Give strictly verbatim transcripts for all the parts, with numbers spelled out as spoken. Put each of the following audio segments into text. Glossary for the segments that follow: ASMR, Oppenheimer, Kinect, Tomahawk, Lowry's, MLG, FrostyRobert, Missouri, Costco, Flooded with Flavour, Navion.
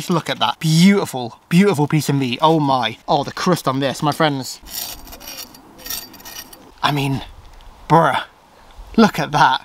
Just look at that beautiful, beautiful piece of meat. Oh my. Oh, the crust on this, my friends. I mean, bruh, look at that.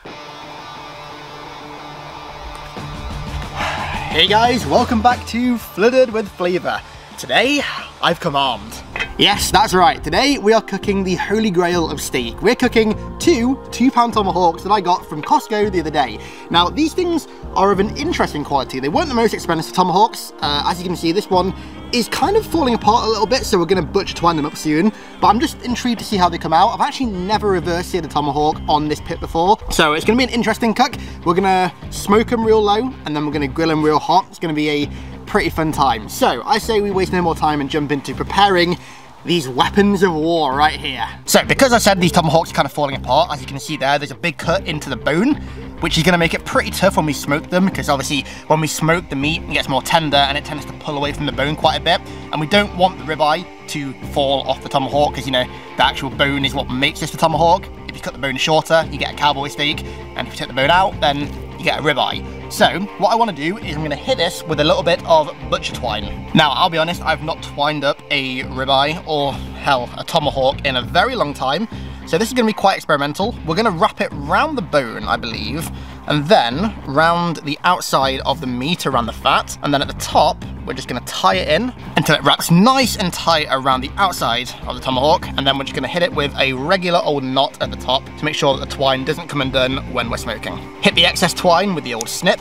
Hey guys, welcome back to Flooded with Flavour. Today, I've come armed. Yes, that's right. Today, we are cooking the holy grail of steak. We're cooking two two-pound tomahawks that I got from Costco the other day. Now, these things are of an interesting quality. They weren't the most expensive tomahawks. Uh, as you can see, this one is kind of falling apart a little bit, so we're going to butcher twine them up soon. But I'm just intrigued to see how they come out. I've actually never reverse seared a tomahawk on this pit before, so it's going to be an interesting cook. We're going to smoke them real low, and then we're going to grill them real hot. It's going to be a pretty fun time. So, I say we waste no more time and jump into preparing these weapons of war right here. So, because I said these tomahawks are kind of falling apart, as you can see there, there's a big cut into the bone, which is going to make it pretty tough when we smoke them, because obviously when we smoke the meat, it gets more tender and it tends to pull away from the bone quite a bit, and we don't want the ribeye to fall off the tomahawk, because, you know, the actual bone is what makes this the tomahawk. If you cut the bone shorter, you get a cowboy steak, and if you take the bone out, then you get a ribeye. So, what I want to do is I'm going to hit this with a little bit of butcher twine. Now, I'll be honest, I've not twined up a ribeye or, hell, a tomahawk in a very long time. So this is going to be quite experimental. We're going to wrap it round the bone, I believe, and then round the outside of the meat around the fat. And then at the top, we're just going to tie it in until it wraps nice and tight around the outside of the tomahawk. And then we're just going to hit it with a regular old knot at the top to make sure that the twine doesn't come undone when we're smoking. Hit the excess twine with the old snip.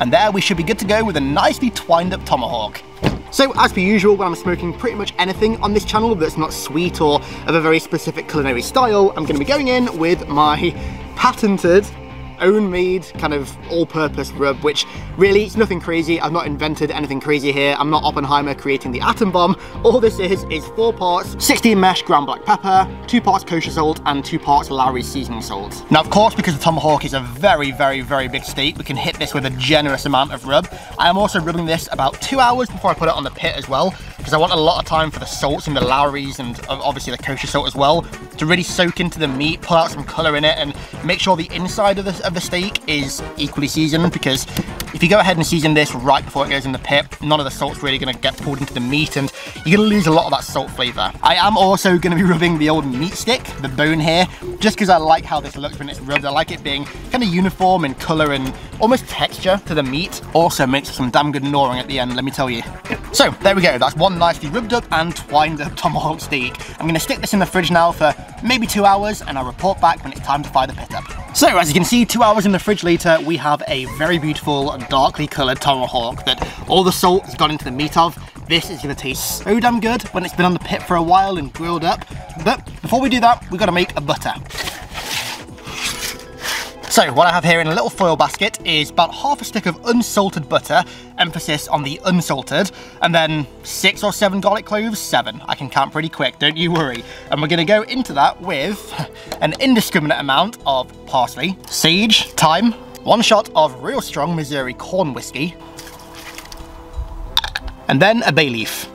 And there we should be good to go with a nicely twined up tomahawk. So, as per usual, when I'm smoking pretty much anything on this channel that's not sweet or of a very specific culinary style, I'm going to be going in with my patented, own-made, kind of all-purpose rub, which really, it's nothing crazy. I've not invented anything crazy here. I'm not Oppenheimer creating the atom bomb. All this is, is four parts sixteen mesh ground black pepper, two parts kosher salt, and two parts Lowry's seasoning salt. Now, of course, because the tomahawk is a very, very, very big steak, we can hit this with a generous amount of rub. I am also rubbing this about two hours before I put it on the pit as well, because I want a lot of time for the salts and the Lowry's and obviously the kosher salt as well to really soak into the meat, pull out some colour in it, and make sure the inside of the of the steak is equally seasoned, because if you go ahead and season this right before it goes in the pit, none of the salt's really going to get pulled into the meat and you're going to lose a lot of that salt flavour. I am also going to be rubbing the old meat stick, the bone here, just because I like how this looks when it's rubbed. I like it being kind of uniform in colour and almost texture to the meat. Also makes some damn good gnawing at the end, let me tell you. So, there we go. That's one nicely rubbed up and twined up tomahawk steak. I'm going to stick this in the fridge now for maybe two hours and I'll report back when it's time to fire the pit up. So, as you can see, two hours in the fridge later, we have a very beautiful, darkly coloured tomahawk that all the salt has gone into the meat of. This is going to taste so damn good when it's been on the pit for a while and grilled up. But before we do that, we've got to make a butter. So, what I have here in a little foil basket is about half a stick of unsalted butter, emphasis on the unsalted, and then six or seven garlic cloves, seven. I can count pretty quick, don't you worry. And we're going to go into that with an indiscriminate amount of parsley, sage, thyme, one shot of real strong Missouri corn whiskey, and then a bay leaf.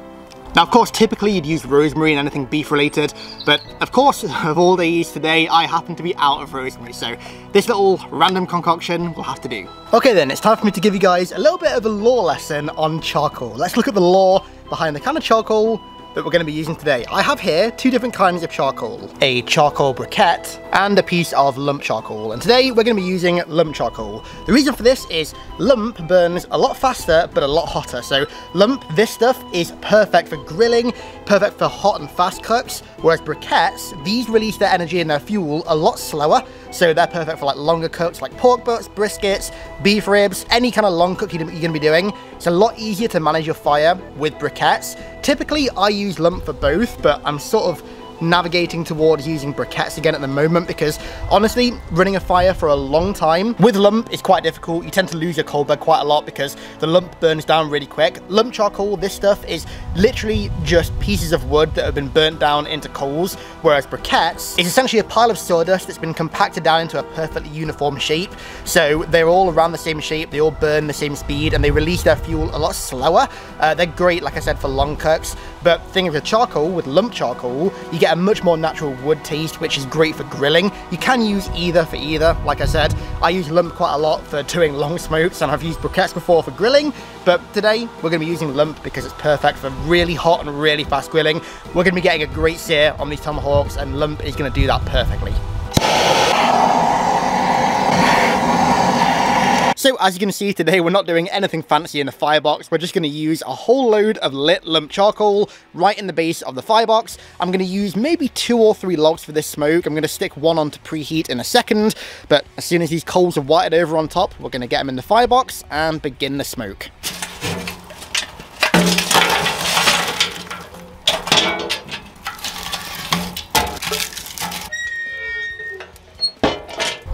Now, of course, typically you'd use rosemary in anything beef related, but of course, of all days today, I happen to be out of rosemary, so this little random concoction will have to do. Okay then, it's time for me to give you guys a little bit of a law lesson on charcoal. Let's look at the law behind the kind of charcoal that we're going to be using today. I have here two different kinds of charcoal, a charcoal briquette and a piece of lump charcoal. And today we're going to be using lump charcoal. The reason for this is lump burns a lot faster but a lot hotter. So lump, this stuff is perfect for grilling, perfect for hot and fast cooks, whereas briquettes, these release their energy and their fuel a lot slower. So they're perfect for like longer cooks like pork butts, briskets, beef ribs, any kind of long cook you're going to be doing. It's a lot easier to manage your fire with briquettes. Typically I use lump for both, but I'm sort of navigating towards using briquettes again at the moment, because honestly, running a fire for a long time with lump is quite difficult. You tend to lose your coal bed quite a lot because the lump burns down really quick. Lump charcoal, this stuff is literally just pieces of wood that have been burnt down into coals, whereas briquettes is essentially a pile of sawdust that's been compacted down into a perfectly uniform shape. So they're all around the same shape, they all burn the same speed, and they release their fuel a lot slower. Uh, they're great, like I said, for long cooks. But thing with charcoal, with lump charcoal, you get a much more natural wood taste, which is great for grilling. You can use either for either. Like I said, I use lump quite a lot for doing long smokes, and I've used briquettes before for grilling, but today we're going to be using lump because it's perfect for really hot and really fast grilling. We're going to be getting a great sear on these tomahawks, and lump is going to do that perfectly. So as you can see today, we're not doing anything fancy in the firebox. We're just going to use a whole load of lit lump charcoal right in the base of the firebox. I'm going to use maybe two or three logs for this smoke. I'm going to stick one on to preheat in a second, but as soon as these coals are whited over on top, we're going to get them in the firebox and begin the smoke.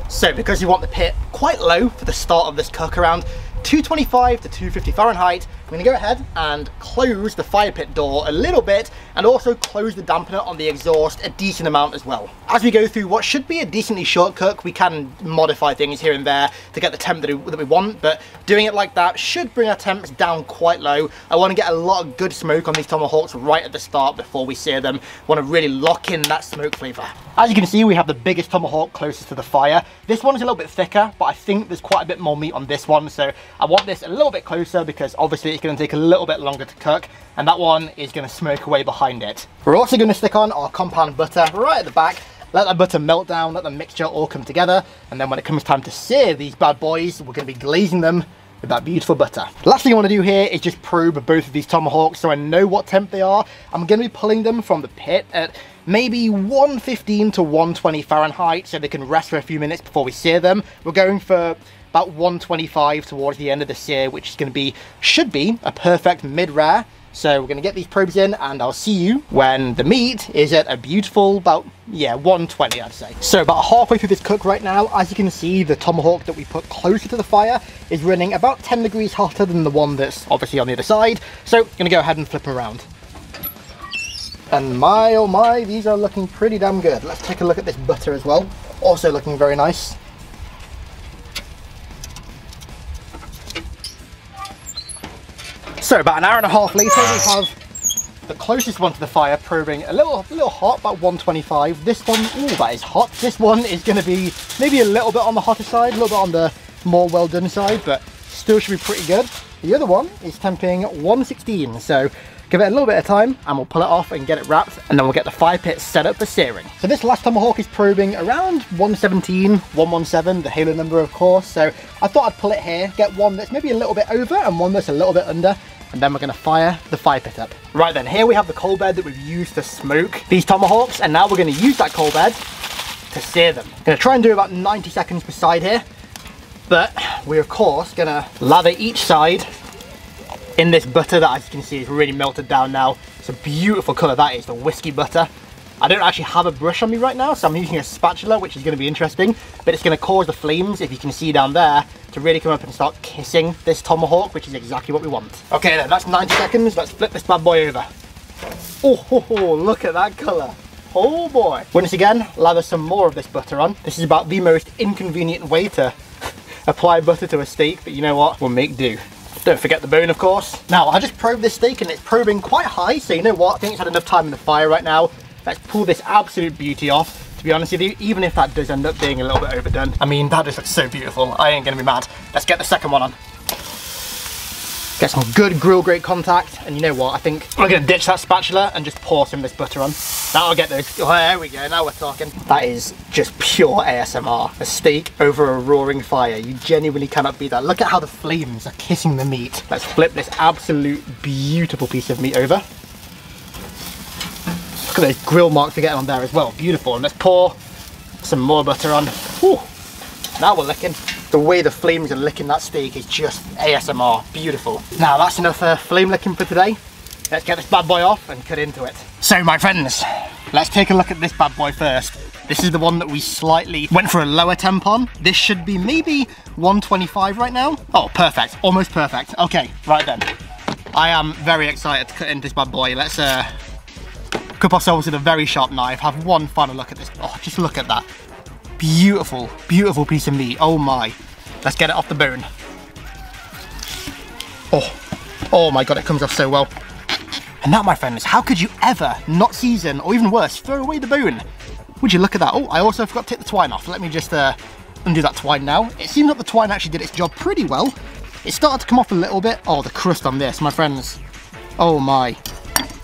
So because you want the pit quite low for the start of this cook, around two twenty-five to two fifty Fahrenheit, I'm gonna go ahead and close the fire pit door a little bit and also close the dampener on the exhaust a decent amount as well. As we go through what should be a decently short cook, we can modify things here and there to get the temp that we want, but doing it like that should bring our temps down quite low. I wanna get a lot of good smoke on these tomahawks right at the start before we sear them. Wanna really lock in that smoke flavor. As you can see, we have the biggest tomahawk closest to the fire. This one is a little bit thicker, but I think there's quite a bit more meat on this one, so I want this a little bit closer because obviously it's going to take a little bit longer to cook, and that one is going to smoke away behind it. We're also going to stick on our compound butter right at the back, let that butter melt down, let the mixture all come together, and then when it comes time to sear these bad boys, we're going to be glazing them with that beautiful butter. Last thing I want to do here is just probe both of these tomahawks so I know what temp they are. I'm going to be pulling them from the pit at maybe one fifteen to one twenty Fahrenheit so they can rest for a few minutes before we sear them. We're going for about one twenty-five towards the end of the sear, which is going to be, should be, a perfect mid-rare. So we're going to get these probes in, and I'll see you when the meat is at a beautiful about, yeah, one twenty, I'd say. So about halfway through this cook right now, as you can see, the tomahawk that we put closer to the fire is running about ten degrees hotter than the one that's obviously on the other side. So I'm going to go ahead and flip them around. And my, oh my, these are looking pretty damn good. Let's take a look at this butter as well. Also looking very nice. So about an hour and a half later, we have the closest one to the fire probing a little a little hot, about one twenty-five. This one, ooh, that is hot. This one is going to be maybe a little bit on the hotter side, a little bit on the more well done side, but still should be pretty good. The other one is temping one sixteen, so give it a little bit of time and we'll pull it off and get it wrapped, and then we'll get the fire pit set up for searing. So this last tomahawk is probing around one seventeen, one seventeen, the halo number of course, so I thought I'd pull it here, get one that's maybe a little bit over and one that's a little bit under, and then we're going to fire the fire pit up. Right then, here we have the coal bed that we've used to smoke these tomahawks, and now we're going to use that coal bed to sear them. I'm going to try and do about ninety seconds per side here, but we're of course going to lather each side in this butter that, as you can see, is really melted down now. It's a beautiful colour, that is, the whiskey butter. I don't actually have a brush on me right now, so I'm using a spatula, which is going to be interesting, but it's going to cause the flames, if you can see down there, to really come up and start kissing this tomahawk, which is exactly what we want. Okay then, that's ninety seconds, let's flip this bad boy over. Oh, ho, ho, look at that colour. Oh boy. Once again, lather some more of this butter on. This is about the most inconvenient way to apply butter to a steak, but you know what, we'll make do. Don't forget the bone, of course. Now, I just probed this steak and it's probing quite high, so you know what, I think it's had enough time in the fire right now. Let's pull this absolute beauty off. To be honest with you, even if that does end up being a little bit overdone, I mean, that just looks so beautiful. I ain't gonna be mad. Let's get the second one on. Get some good grill grate contact, and you know what, I think we're gonna ditch that spatula and just pour some of this butter on. That'll get those, oh, there we go, now we're talking. That is just pure A S M R. A steak over a roaring fire, you genuinely cannot beat that. Look at how the flames are kissing the meat. Let's flip this absolute beautiful piece of meat over. Look at those grill marks are getting on there as well, beautiful. And let's pour some more butter on. Whew, now we're licking. The way the flames are licking that steak is just A S M R, beautiful. Now that's enough uh, flame licking for today. Let's get this bad boy off and cut into it. So my friends, let's take a look at this bad boy first. This is the one that we slightly went for a lower temp on. This should be maybe one twenty-five right now. Oh, perfect, almost perfect. Okay, right then. I am very excited to cut into this bad boy. Let's uh, cup ourselves with a very sharp knife, have one final look at this. Oh, just look at that. Beautiful, beautiful piece of meat. Oh my. Let's get it off the bone. Oh, oh my God, it comes off so well. And that, my friends, how could you ever not season, or even worse, throw away the bone? Would you look at that? Oh, I also forgot to take the twine off. Let me just uh, undo that twine now. It seems like the twine actually did its job pretty well. It started to come off a little bit. Oh, the crust on this, my friends. Oh my,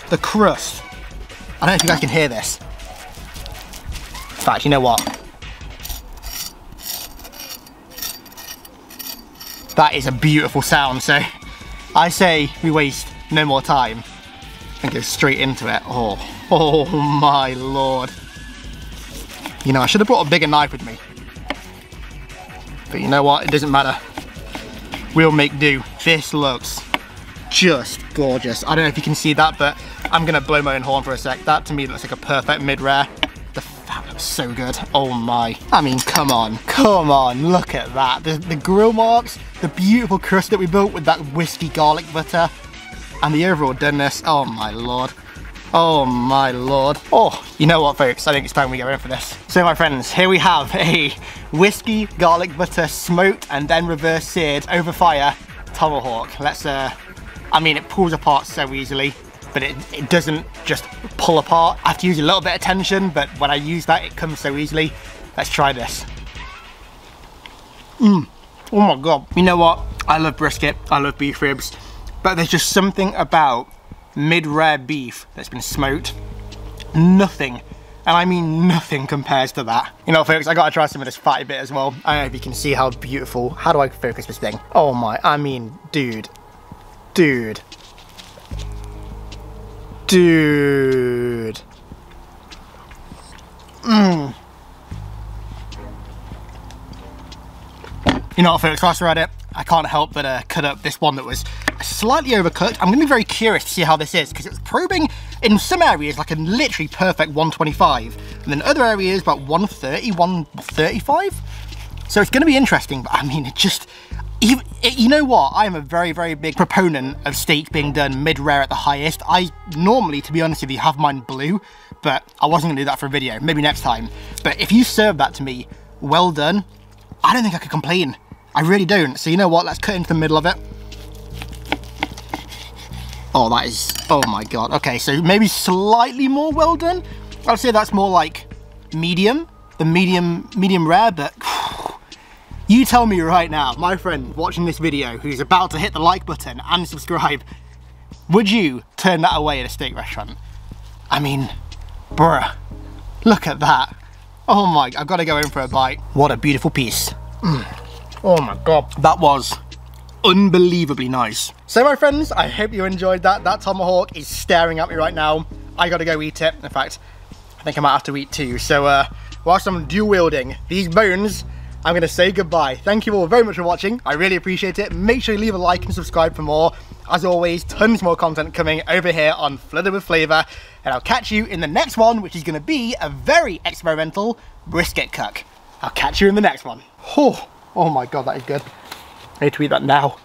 the crust. I don't know if you guys can hear this. In fact, you know what? That is a beautiful sound, so I say we waste no more time and go straight into it. Oh, oh my lord. You know, I should have brought a bigger knife with me. But you know what? It doesn't matter. We'll make do. This looks just gorgeous. I don't know if you can see that, but I'm going to blow my own horn for a sec. That to me looks like a perfect mid-rare. The fat looks so good. Oh my. I mean, come on. Come on. Look at that. The, the grill marks, the beautiful crust that we built with that whiskey garlic butter, and the overall doneness. Oh my lord. Oh my lord. Oh, you know what, folks? I think it's time we go in for this. So, my friends, here we have a whiskey, garlic butter, smoked and then reverse seared over fire tomahawk. Let's, uh, I mean, it pulls apart so easily, but it, it doesn't just pull apart. I have to use a little bit of tension, but when I use that, it comes so easily. Let's try this. Mmm. Oh my god. You know what? I love brisket, I love beef ribs, but there's just something about mid-rare beef that's been smoked. Nothing, and I mean nothing, compares to that. You know, folks, I gotta try some of this fatty bit as well. I don't know if you can see how beautiful. How do I focus this thing? Oh my, I mean, dude. Dude. Dude. Mmm. You know what, folks, whilst we're at it, I can't help but uh, cut up this one that was slightly overcooked. I'm gonna be very curious to see how this is, because it's probing in some areas like a literally perfect one twenty-five, and then other areas about one thirty, one thirty-five. So it's gonna be interesting, but I mean, it just, even, it, you know what? I am a very, very big proponent of steak being done mid-rare at the highest. I normally, to be honest with you, have mine blue, but I wasn't gonna do that for a video, maybe next time. But if you serve that to me, well done, I don't think I could complain. I really don't. So you know what? Let's cut into the middle of it. Oh, that is, oh my god. Okay, so maybe slightly more well done. I'd say that's more like medium, the medium medium rare, but you tell me right now, my friend watching this video who's about to hit the like button and subscribe, would you turn that away at a steak restaurant? I mean, bruh, look at that. Oh my, I've got to go in for a bite. What a beautiful piece. Mm. Oh my god, that was unbelievably nice. So my friends, I hope you enjoyed that. That tomahawk is staring at me right now. I gotta go eat it. In fact, I think I might have to eat too. So uh, whilst I'm dual wielding these bones, I'm gonna say goodbye. Thank you all very much for watching. I really appreciate it. Make sure you leave a like and subscribe for more. As always, tons more content coming over here on Flooded with Flavour. And I'll catch you in the next one, which is gonna be a very experimental brisket cook. I'll catch you in the next one. Oh, oh my god, that is good. I need to eat that now.